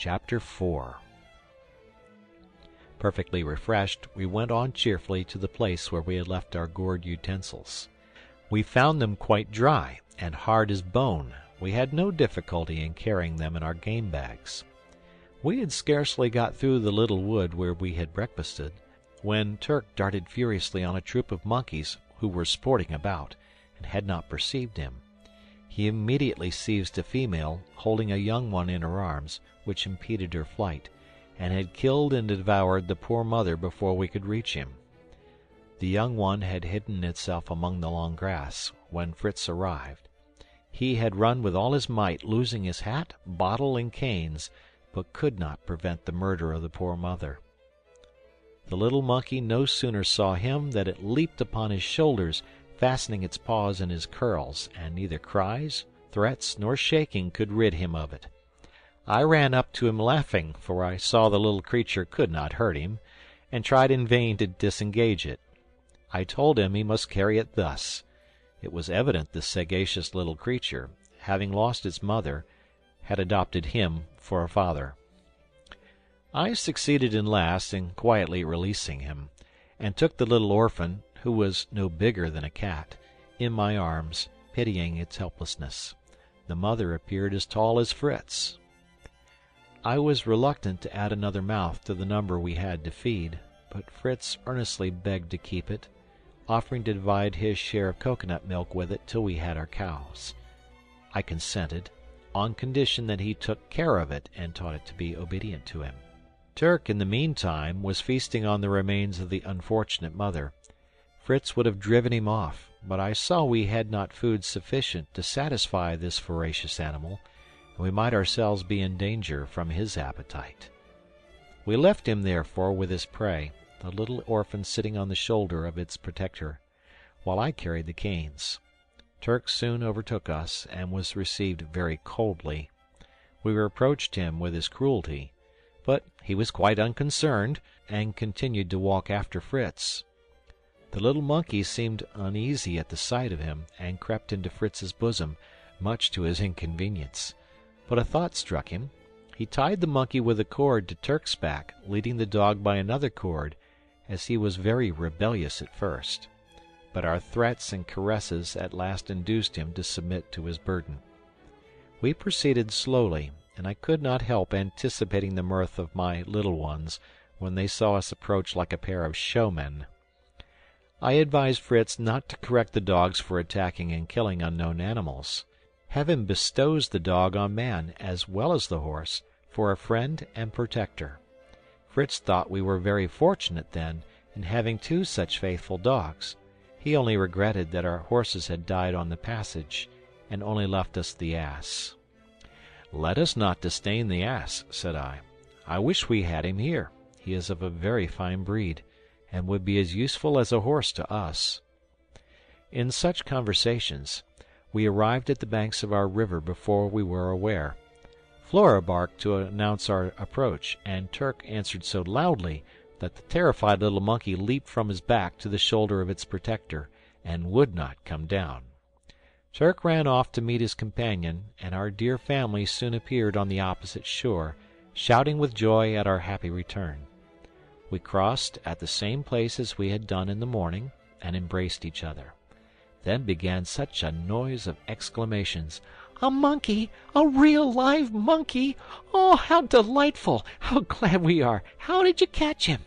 Chapter 4 Perfectly refreshed, we went on cheerfully to the place where we had left our gourd utensils. We found them quite dry and hard as bone. We had no difficulty in carrying them in our game bags. We had scarcely got through the little wood where we had breakfasted, when Turk darted furiously on a troop of monkeys who were sporting about, and had not perceived him. He immediately seized a female, holding a young one in her arms, which impeded her flight, and had killed and devoured the poor mother before we could reach him. The young one had hidden itself among the long grass, when Fritz arrived. He had run with all his might, losing his hat, bottle, and canes, but could not prevent the murder of the poor mother. The little monkey no sooner saw him than it leaped upon his shoulders, fastening its paws in his curls, and neither cries, threats, nor shaking could rid him of it. I ran up to him laughing, for I saw the little creature could not hurt him, and tried in vain to disengage it. I told him he must carry it thus. It was evident this sagacious little creature, having lost its mother, had adopted him for a father. I succeeded at last in quietly releasing him, and took the little orphan, who was no bigger than a cat, in my arms, pitying its helplessness. The mother appeared as tall as Fritz. I was reluctant to add another mouth to the number we had to feed, but Fritz earnestly begged to keep it, offering to divide his share of coconut milk with it till we had our cows. I consented, on condition that he took care of it and taught it to be obedient to him. Turk, in the meantime, was feasting on the remains of the unfortunate mother. Fritz would have driven him off, but I saw we had not food sufficient to satisfy this voracious animal, and we might ourselves be in danger from his appetite. We left him, therefore, with his prey, the little orphan sitting on the shoulder of its protector, while I carried the canes. Turk soon overtook us, and was received very coldly. We reproached him with his cruelty, but he was quite unconcerned, and continued to walk after Fritz. The little monkey seemed uneasy at the sight of him, and crept into Fritz's bosom, much to his inconvenience. But a thought struck him. He tied the monkey with a cord to Turk's back, leading the dog by another cord, as he was very rebellious at first. But our threats and caresses at last induced him to submit to his burden. We proceeded slowly, and I could not help anticipating the mirth of my little ones when they saw us approach like a pair of showmen. I advised Fritz not to correct the dogs for attacking and killing unknown animals. Heaven bestows the dog on man, as well as the horse, for a friend and protector. Fritz thought we were very fortunate, then, in having two such faithful dogs. He only regretted that our horses had died on the passage, and only left us the ass. "Let us not disdain the ass," said I. "I wish we had him here. He is of a very fine breed, and would be as useful as a horse to us." In such conversations, we arrived at the banks of our river before we were aware. Flora barked to announce our approach, and Turk answered so loudly that the terrified little monkey leaped from his back to the shoulder of its protector, and would not come down. Turk ran off to meet his companion, and our dear family soon appeared on the opposite shore, shouting with joy at our happy return. We crossed at the same place as we had done in the morning, and embraced each other. Then began such a noise of exclamations. "A monkey! A real live monkey! Oh, how delightful! How glad we are! How did you catch him?"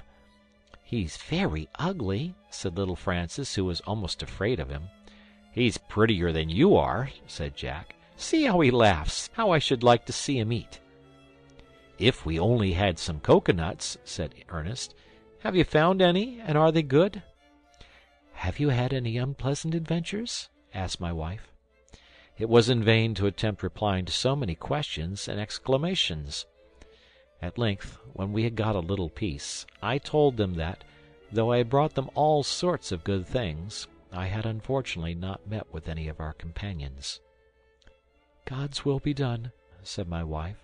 "He's very ugly," said little Francis, who was almost afraid of him. "He's prettier than you are," said Jack. "See how he laughs! How I should like to see him eat!" "If we only had some coconuts," said Ernest. "Have you found any, and are they good?" "Have you had any unpleasant adventures?" asked my wife. It was in vain to attempt replying to so many questions and exclamations. At length, when we had got a little peace, I told them that, though I had brought them all sorts of good things, I had unfortunately not met with any of our companions. "God's will be done," said my wife.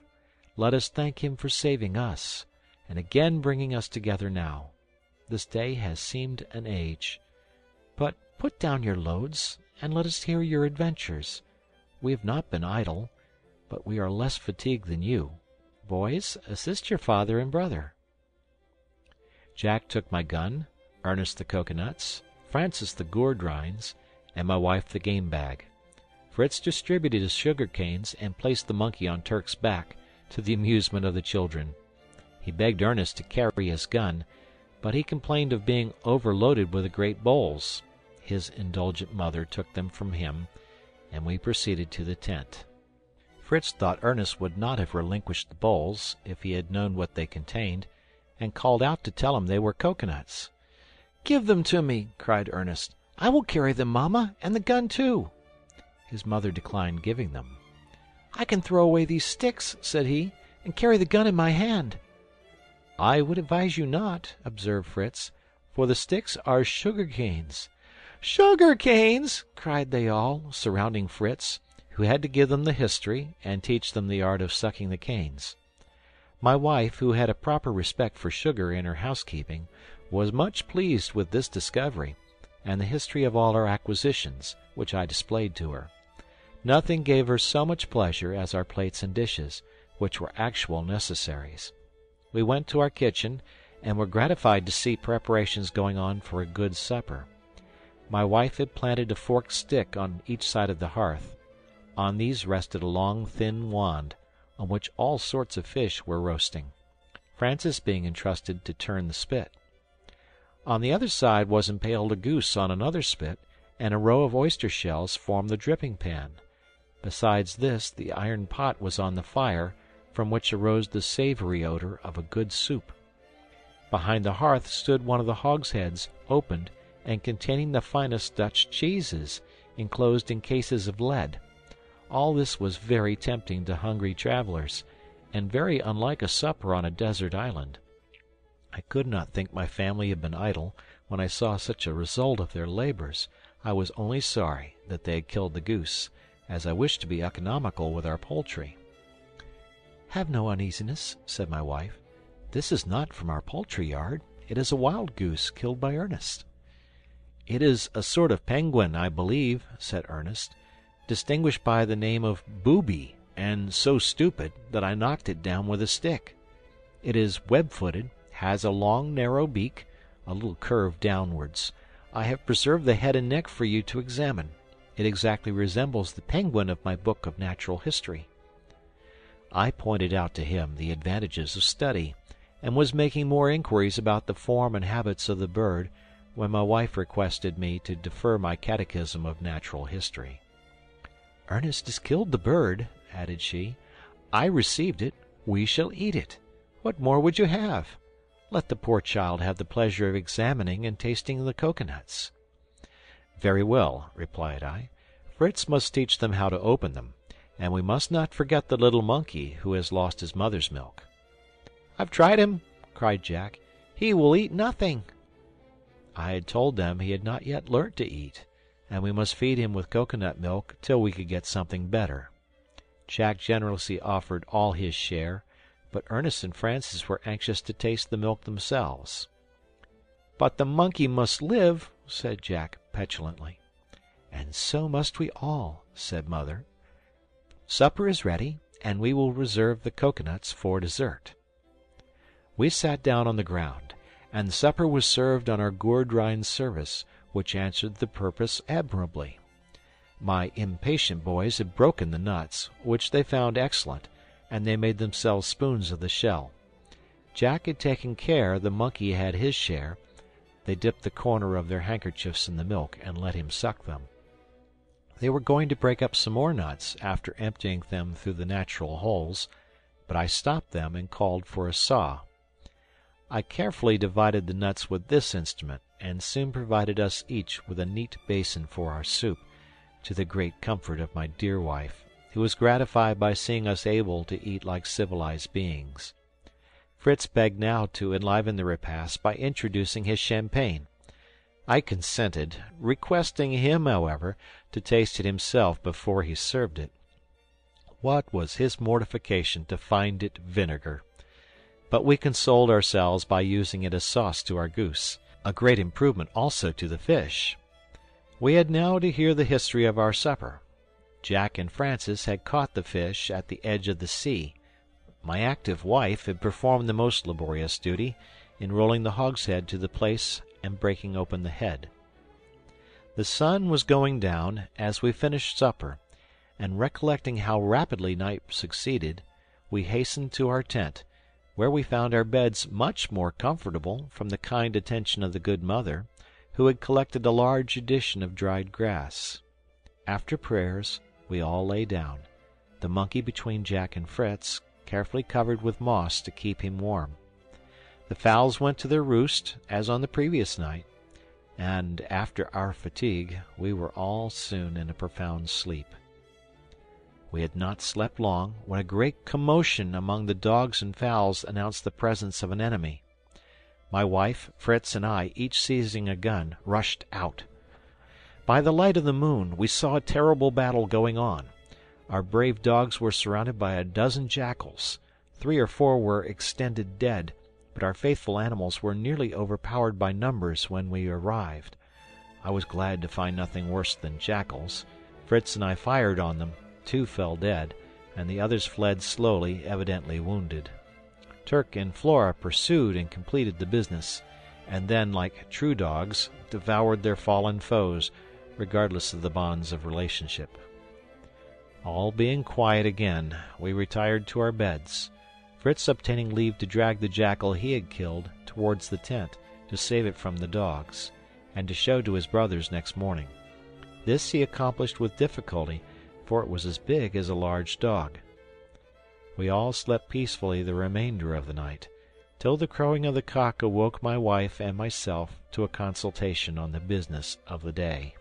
"Let us thank him for saving us, and again bringing us together now. This day has seemed an age. But put down your loads, and let us hear your adventures. We have not been idle, but we are less fatigued than you. Boys, assist your father and brother." Jack took my gun, Ernest the coconuts, Francis the gourd rinds, and my wife the game bag. Fritz distributed his sugar canes and placed the monkey on Turk's back, to the amusement of the children. He begged Ernest to carry his gun, but he complained of being overloaded with the great bowls. His indulgent mother took them from him, and we proceeded to the tent. Fritz thought Ernest would not have relinquished the bowls if he had known what they contained, and called out to tell him they were coconuts. "Give them to me," cried Ernest. "I will carry them, Mama, and the gun too." His mother declined giving them. "I can throw away these sticks," said he, "and carry the gun in my hand." "I would advise you not," observed Fritz, "for the sticks are sugar canes." "Sugar canes!" cried they all, surrounding Fritz, who had to give them the history and teach them the art of sucking the canes. My wife, who had a proper respect for sugar in her housekeeping, was much pleased with this discovery, and the history of all our acquisitions, which I displayed to her. Nothing gave her so much pleasure as our plates and dishes, which were actual necessaries. We went to our kitchen, and were gratified to see preparations going on for a good supper. My wife had planted a forked stick on each side of the hearth. On these rested a long, thin wand, on which all sorts of fish were roasting, Francis being entrusted to turn the spit. On the other side was impaled a goose on another spit, and a row of oyster shells formed the dripping pan. Besides this, the iron pot was on the fire, from which arose the savory odor of a good soup. Behind the hearth stood one of the hogsheads, opened, and containing the finest Dutch cheeses, enclosed in cases of lead. All this was very tempting to hungry travelers, and very unlike a supper on a desert island. I could not think my family had been idle when I saw such a result of their labors. I was only sorry that they had killed the goose, as I wished to be economical with our poultry. "Have no uneasiness," said my wife. "This is not from our poultry yard. It is a wild goose killed by Ernest." "It is a sort of penguin, I believe," said Ernest, "distinguished by the name of booby, and so stupid that I knocked it down with a stick. It is web-footed, has a long, narrow beak, a little curve downwards. I have preserved the head and neck for you to examine. It exactly resembles the penguin of my book of natural history." I pointed out to him the advantages of study, and was making more inquiries about the form and habits of the bird, when my wife requested me to defer my catechism of natural history. "Ernest has killed the bird," added she. "I received it. We shall eat it. What more would you have? Let the poor child have the pleasure of examining and tasting the coconuts." "Very well," replied I. "Fritz must teach them how to open them. And we must not forget the little monkey who has lost his mother's milk." "I've tried him," cried Jack. "He will eat nothing." I had told them he had not yet learnt to eat, and we must feed him with coconut milk till we could get something better. Jack generously offered all his share, but Ernest and Francis were anxious to taste the milk themselves. "But the monkey must live," said Jack petulantly. "And so must we all," said Mother. "Supper is ready, and we will reserve the coconuts for dessert." We sat down on the ground, and supper was served on our gourd-rind service, which answered the purpose admirably. My impatient boys had broken the nuts, which they found excellent, and they made themselves spoons of the shell. Jack had taken care the monkey had his share. They dipped the corner of their handkerchiefs in the milk and let him suck them. They were going to break up some more nuts after emptying them through the natural holes, but I stopped them and called for a saw. I carefully divided the nuts with this instrument, and soon provided us each with a neat basin for our soup, to the great comfort of my dear wife, who was gratified by seeing us able to eat like civilized beings. Fritz begged now to enliven the repast by introducing his champagne. I consented, requesting him, however, to taste it himself before he served it. What was his mortification to find it vinegar! But we consoled ourselves by using it as sauce to our goose, a great improvement also to the fish. We had now to hear the history of our supper. Jack and Francis had caught the fish at the edge of the sea. My active wife had performed the most laborious duty in rolling the hogshead to the place and breaking open the head. The sun was going down as we finished supper, and recollecting how rapidly night succeeded, we hastened to our tent, where we found our beds much more comfortable from the kind attention of the good mother, who had collected a large edition of dried grass. After prayers, we all lay down, the monkey between Jack and Fritz, carefully covered with moss to keep him warm. The fowls went to their roost, as on the previous night, and after our fatigue, we were all soon in a profound sleep. We had not slept long when a great commotion among the dogs and fowls announced the presence of an enemy. My wife, Fritz, and I, each seizing a gun, rushed out. By the light of the moon, we saw a terrible battle going on. Our brave dogs were surrounded by a dozen jackals. 3 or 4 were extended dead, but our faithful animals were nearly overpowered by numbers when we arrived. I was glad to find nothing worse than jackals. Fritz and I fired on them. 2 fell dead, and the others fled slowly, evidently wounded. Turk and Flora pursued and completed the business, and then, like true dogs, devoured their fallen foes, regardless of the bonds of relationship. All being quiet again, we retired to our beds, Fritz obtaining leave to drag the jackal he had killed towards the tent to save it from the dogs, and to show to his brothers next morning. This he accomplished with difficulty, for it was as big as a large dog. We all slept peacefully the remainder of the night, till the crowing of the cock awoke my wife and myself to a consultation on the business of the day.